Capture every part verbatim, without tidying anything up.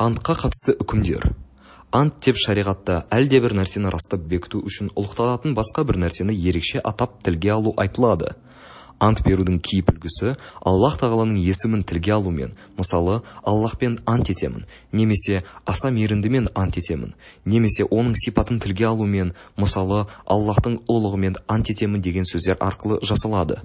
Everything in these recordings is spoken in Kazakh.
Антқа қатысты үкімдер. Ант деп шариғатта әлде бір нәрсені растап бекіту үшін ұлықталатын басқа бір нәрсені ерекше атап тілге алу айтылады. Ант берудің кейіп үлгісі Аллах тағаланың есімін тілге алумен, мысалы, Аллахпен ант етемін, немесе аса мейірімдімен ант етемін, немесе оның сипатын тілге алумен, мысалы, Аллахтың ұлылығымен ант етемін деген сөздер арқылы жасалады.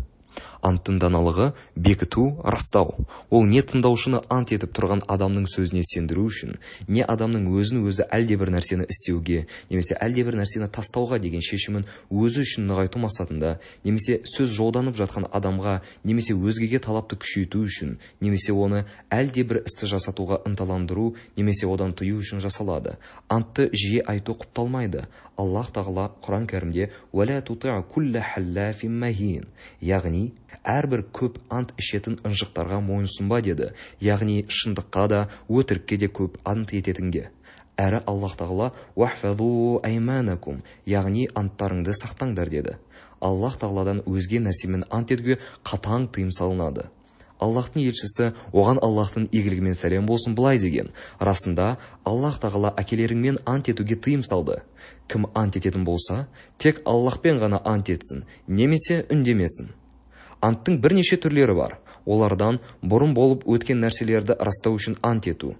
Анттың даналығы бекіту, растау. Ол не тыңдаушыны ант етіп тұрған адамның сөзіне сендіру үшін, не адамның өзін өзі әлде бір нәрсені істеуге, немесе әлде бір нәрсені тастауға деген шешімін өзі үшін нығайту мақсатында, немесе сөз жолданып жатқан адамға, немесе өзгеге талапты күшейту үшін, немесе оны әлде бір істі жасатуға ынталандыру, немесе одан тыю үшін жасалады. Антты жиі айту құпталмайды. Аллах тағала Құран кәрімде «Уәлә тутиъ кулла халлафин махин», яғни әрбір көп ант ішетін ынжықтарға мойынсұнба деді, яғни шындыққа да өтірікке де көп ант ететінге. Әрі Аллах тағала «Уахфазу айманакум», яғни анттарыңды сақтаңдар деді. Аллах тағаладан өзге нәрсемен ант етуге қатаң тыйым салынады. Аллахтың елшісі оған Аллахтың игілігімен сәлем болсын былай деген: расында Аллах тағала әкелеріңмен ант етуге тыйым салды. Кім ант ететін болса, тек Аллахпен ғана ант етсін, немесе үндемесін. Анттың бірнеше түрлері бар. Олардан бұрын болып өткен нәрселерді растау үшін ант ету.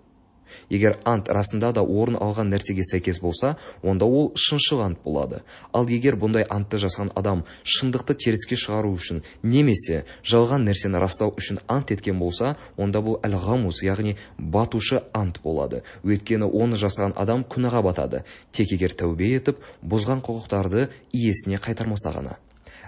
Егер ант расында да орын алған нәрсеге сәйкес болса, онда ол шыншыл ант болады. Ал егер бұндай антты жасаған адам шындықты теріске шығару үшін, немесе жалған нәрсені растау үшін ант еткен болса, онда бұл әл-ғамус, яғни батушы ант болады. Өйткені оны жасаған адам күнәға батады, тек егер тәубе етіп, бұзған құқықтарды иесіне қайтармаса ғана.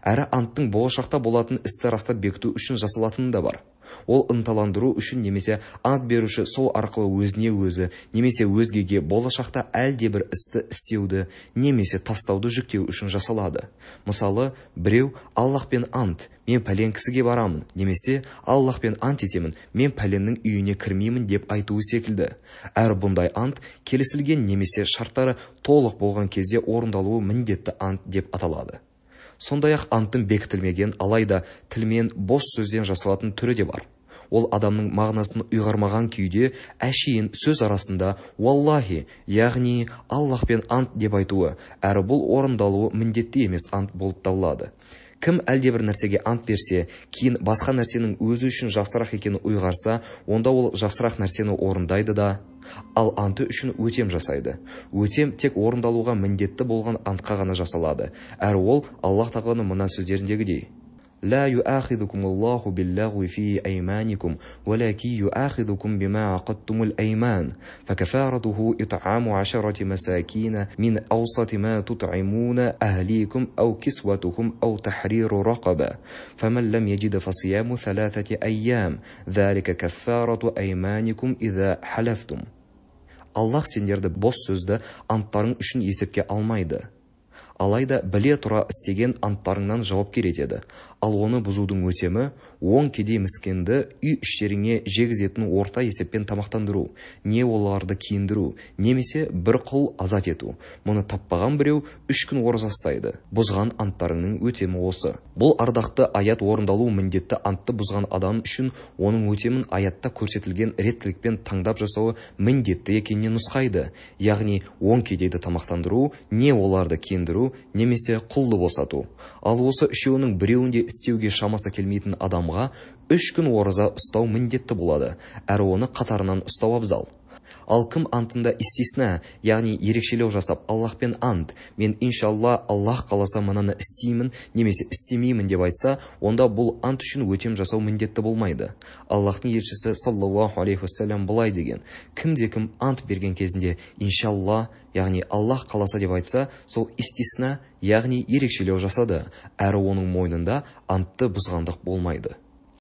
Әрі анттың болашақта болатын істі растап бекіту үшін жасалатыны да бар. Ол ынталандыру үшін, немесе ант беруші сол арқылы өзіне өзі, немесе өзгеге болашақта әлде бір істі істеуді, немесе тастауды жүктеу үшін жасалады. Мысалы, біреу Аллахпен ант, мен пәлен кісіге барамын, немесе Аллахпен ант етемін, мен пәленнің үйіне кірмеймін деп айтуы секілді. Әр бұндай ант келісілген, немесе шарттары толық болған кезде орындалуы міндетті ант деп аталады. Сондай-ақ анттың бекітілмеген, алайда тілмен бос сөзден жасалатын түрі де бар. Ол адамның мағынасын ұйғармаған күйде әшейін сөз арасында «Уаллахи», яғни «Аллахпен ант» деп айтуы, әрі бұл орындалуы міндетті емес ант болып табылады. Кім әлде бір нәрсеге ант берсе, кейін басқа нәрсенің өзі үшін жасырақ екенін ұйғарса, онда ол жасырақ нәрсені орындайды да, ал анты үшін өтем жасайды. Өтем тек орындалуға міндетті болған антқа ғана жасалады. Әрі ол Аллах тағаланың мына сөздеріндегідей: «Ла юахидукумуллаху биллағуи фи айманикум, валаки юахидукум бима ақадтумул айман, факафаратуху итааму ашарати масакина мин аусати ма тутаймуна ахликум ау кисватухум ау тахриру рақаба, фаман лам яджида фасияму салатати айям, залика кафарату айманикум иза халафтум». Аллах сендерді бос сөзді анттарың үшін есепке алмайды. Алайда біле тұра істеген анттарыңнан жауапкер етеді. Ал оны бұзудың өтемі он кедей міскенді үй іштеріңе жегізетін орта есеппен тамақтандыру, не оларды киіндіру, немесе бір құл азат ету. Мұны таппаған біреу үш күн ораза ұстайды. Бұзған анттарының өтемі осы. Бұл ардақты аят орындалу міндетті антты бұзған адам үшін оның өтемін аятта көрсетілген реттілікпен таңдап жасауы міндетті екеніне нұсқайды. Яғни он кедейді тамақтандыру, не оларды киіндіру, немесе құлды босату. Ал осы үшеуінің біреуінде істеуге шамасы келмейтін адамға үш күн ораза ұстау міндетті болады, әрі оны қатарынан ұстау абзал. Ал кім антында истисна, яғни ерекшелеу жасап Аллахпен ант, мен иншалла Аллах қаласа мынаны істеймін, немесе істемеймін деп айтса, онда бұл ант үшін өтем жасау міндетті болмайды. Аллахтың елшісі саллаллаху алейхи уассалам былай деген: кімде кім ант берген кезінде иншалла, яғни Аллах қаласа деп айтса, сол истисна, яғни ерекшелеу жасады, әрі оның мойнында антты бұзғандық болмайды.